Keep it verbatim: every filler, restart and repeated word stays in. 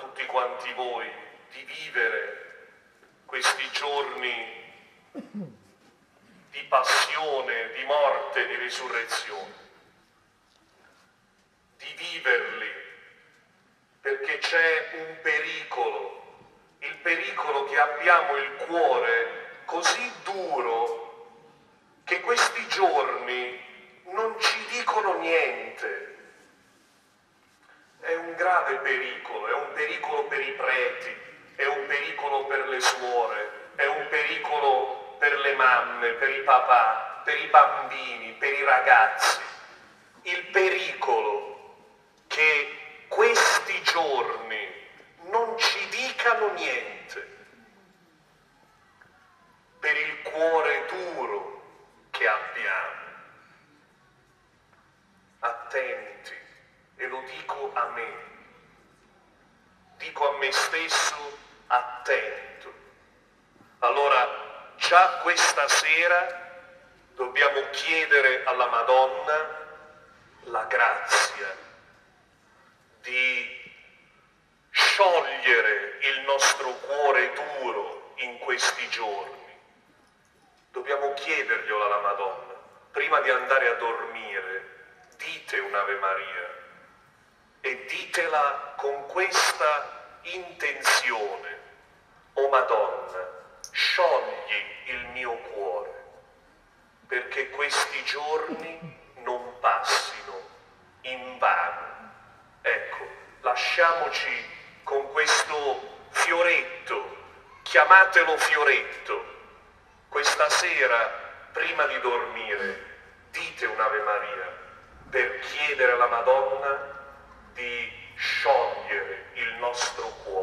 tutti quanti voi di vivere questi giorni di passione, di morte, di risurrezione, di viverli, perché c'è un pericolo, il pericolo che abbiamo il cuore così duro che questi giorni non ci dicono niente. È un grave pericolo, è un pericolo per i preti, è un pericolo per le suore, è un pericolo per le mamme, per i papà, per i bambini, per i ragazzi. Il pericolo che questi giorni non ci dicano niente, per il cuore duro che abbiamo. Attenti, e lo dico a me, dico a me stesso, attento. Allora, già questa sera dobbiamo chiedere alla Madonna la grazia di sciogliere il nostro cuore duro in questi giorni. Dobbiamo chiederglielo alla Madonna. Prima di andare a dormire, dite un'Ave Maria e ditela con questa intenzione: o Madonna, sciogli il mio cuore, perché questi giorni non passino in vano. Ecco, lasciamoci con questo fioretto, chiamatelo fioretto. Questa sera, prima di dormire, dite un'Ave Maria per chiedere alla Madonna di sciogliere il nostro cuore.